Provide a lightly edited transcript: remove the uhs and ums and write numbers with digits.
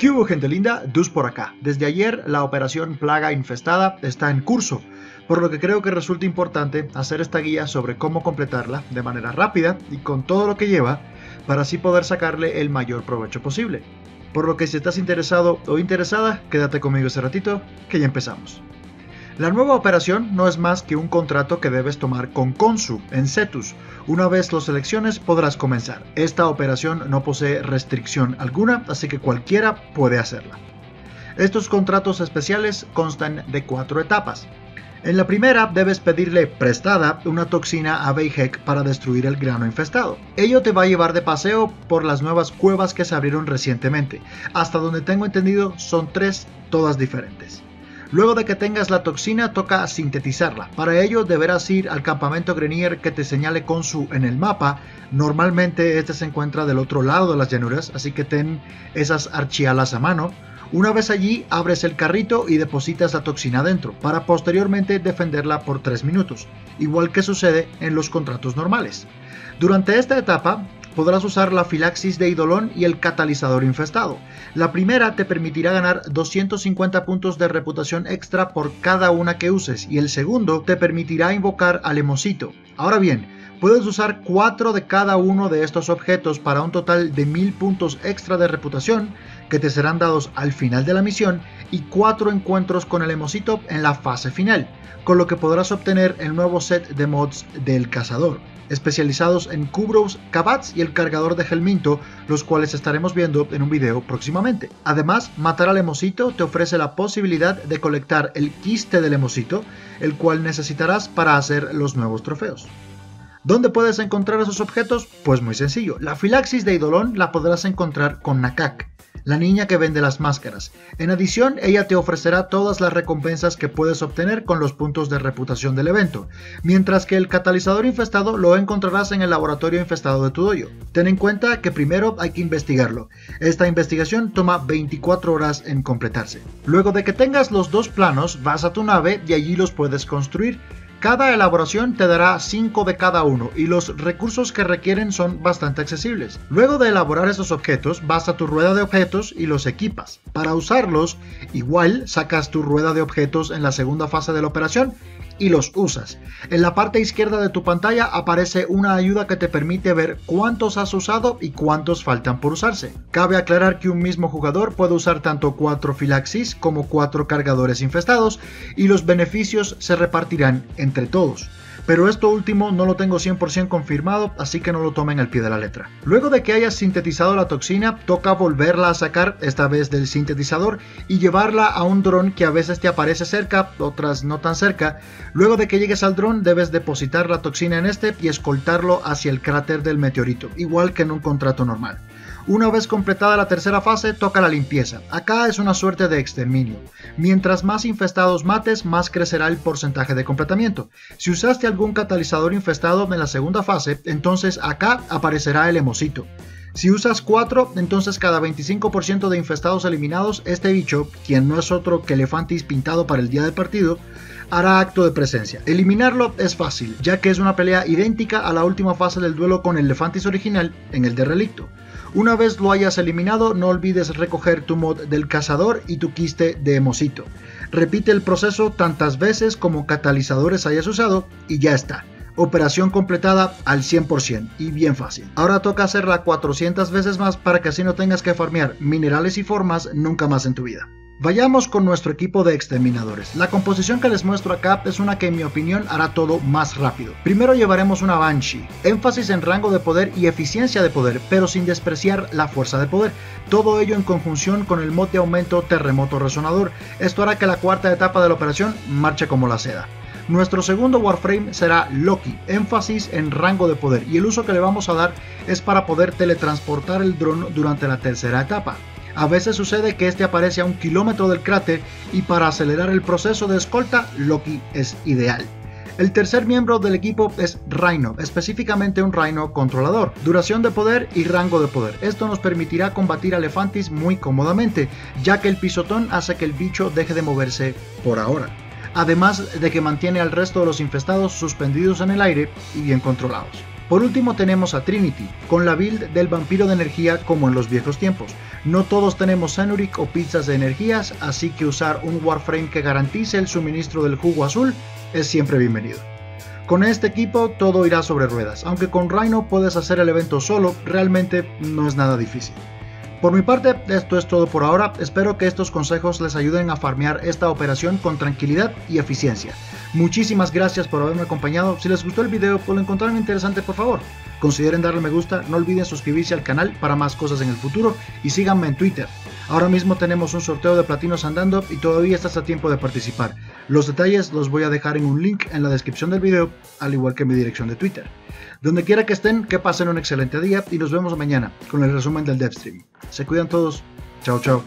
¿Qué hubo, gente linda? Dus por acá. Desde ayer la operación Plaga Infestada está en curso, por lo que creo que resulta importante hacer esta guía sobre cómo completarla de manera rápida y con todo lo que lleva, para así poder sacarle el mayor provecho posible. Por lo que si estás interesado o interesada, quédate conmigo ese ratito, que ya empezamos. La nueva operación no es más que un contrato que debes tomar con Konzu en Cetus. Una vez lo selecciones podrás comenzar. Esta operación no posee restricción alguna, así que cualquiera puede hacerla. Estos contratos especiales constan de 4 etapas. En la primera debes pedirle prestada una toxina a Beihek para destruir el grano infestado. Ello te va a llevar de paseo por las nuevas cuevas que se abrieron recientemente. Hasta donde tengo entendido son 3, todas diferentes. Luego de que tengas la toxina, toca sintetizarla. Para ello deberás ir al campamento Grenier que te señale Konzu en el mapa. Normalmente este se encuentra del otro lado de las llanuras, así que ten esas archialas a mano. Una vez allí, abres el carrito y depositas la toxina dentro, para posteriormente defenderla por 3 minutos, igual que sucede en los contratos normales. Durante esta etapa, podrás usar la filaxis de Eidolon y el catalizador infestado. La primera te permitirá ganar 250 puntos de reputación extra por cada una que uses, y el segundo te permitirá invocar al Hemocito. Ahora bien, puedes usar 4 de cada uno de estos objetos para un total de 1000 puntos extra de reputación que te serán dados al final de la misión, y 4 encuentros con el Hemocito en la fase final, con lo que podrás obtener el nuevo set de mods del cazador, especializados en Kubrow, Kabats y el cargador de Helminto, los cuales estaremos viendo en un video próximamente. Además, matar al Hemocito te ofrece la posibilidad de colectar el quiste del Hemocito, el cual necesitarás para hacer los nuevos trofeos. ¿Dónde puedes encontrar esos objetos? Pues muy sencillo, la filaxis de Eidolon la podrás encontrar con Nakak, la niña que vende las máscaras. En adición, ella te ofrecerá todas las recompensas que puedes obtener con los puntos de reputación del evento, mientras que el catalizador infestado lo encontrarás en el laboratorio infestado de tu dojo. Ten en cuenta que primero hay que investigarlo. Esta investigación toma 24 horas en completarse. Luego de que tengas los 2 planos, vas a tu nave y allí los puedes construir. Cada elaboración te dará 5 de cada uno y los recursos que requieren son bastante accesibles. Luego de elaborar esos objetos, vas a tu rueda de objetos y los equipas. Para usarlos, igual sacas tu rueda de objetos en la segunda fase de la operación y los usas. En la parte izquierda de tu pantalla aparece una ayuda que te permite ver cuántos has usado y cuántos faltan por usarse. Cabe aclarar que un mismo jugador puede usar tanto 4 filaxis como 4 cargadores infestados y los beneficios se repartirán entre todos, pero esto último no lo tengo 100% confirmado, así que no lo tomen al pie de la letra. Luego de que hayas sintetizado la toxina, toca volverla a sacar, esta vez del sintetizador, y llevarla a un dron que a veces te aparece cerca, otras no tan cerca. Luego de que llegues al dron, debes depositar la toxina en este y escoltarlo hacia el cráter del meteorito, igual que en un contrato normal. Una vez completada la tercera fase, toca la limpieza. Acá es una suerte de exterminio. Mientras más infestados mates, más crecerá el porcentaje de completamiento. Si usaste algún catalizador infestado en la segunda fase, entonces acá aparecerá el Hemocito. Si usas 4, entonces cada 25% de infestados eliminados, este bicho, quien no es otro que Elefantis pintado para el día del partido, hará acto de presencia. Eliminarlo es fácil, ya que es una pelea idéntica a la última fase del duelo con el Elefantis original en el de Relicto. Una vez lo hayas eliminado, no olvides recoger tu mod del cazador y tu quiste de Hemocito. Repite el proceso tantas veces como catalizadores hayas usado y ya está. Operación completada al 100% y bien fácil. Ahora toca hacerla 400 veces más para que así no tengas que farmear minerales y formas nunca más en tu vida. Vayamos con nuestro equipo de exterminadores. La composición que les muestro acá es una que en mi opinión hará todo más rápido. Primero llevaremos una Banshee, énfasis en rango de poder y eficiencia de poder, pero sin despreciar la fuerza de poder. Todo ello en conjunción con el mod de aumento terremoto resonador. Esto hará que la cuarta etapa de la operación marche como la seda. Nuestro segundo Warframe será Loki, énfasis en rango de poder, y el uso que le vamos a dar es para poder teletransportar el dron durante la tercera etapa. A veces sucede que este aparece a 1 kilómetro del cráter y para acelerar el proceso de escolta, Loki es ideal. El tercer miembro del equipo es Rhino, específicamente un Rhino controlador, duración de poder y rango de poder. Esto nos permitirá combatir a Elefantis muy cómodamente, ya que el pisotón hace que el bicho deje de moverse por ahora, además de que mantiene al resto de los infestados suspendidos en el aire y bien controlados. Por último tenemos a Trinity, con la build del vampiro de energía como en los viejos tiempos. No todos tenemos Zenurik o pizzas de energías, así que usar un Warframe que garantice el suministro del jugo azul es siempre bienvenido. Con este equipo todo irá sobre ruedas, aunque con Rhino puedes hacer el evento solo, realmente no es nada difícil. Por mi parte, esto es todo por ahora, espero que estos consejos les ayuden a farmear esta operación con tranquilidad y eficiencia. Muchísimas gracias por haberme acompañado, si les gustó el video o lo encontraron interesante por favor, consideren darle me gusta, no olviden suscribirse al canal para más cosas en el futuro y síganme en Twitter. Ahora mismo tenemos un sorteo de platinos andando y todavía estás a tiempo de participar. Los detalles los voy a dejar en un link en la descripción del video, al igual que mi dirección de Twitter. Donde quiera que estén, que pasen un excelente día y nos vemos mañana con el resumen del DevStream. Se cuidan todos. Chao, chao.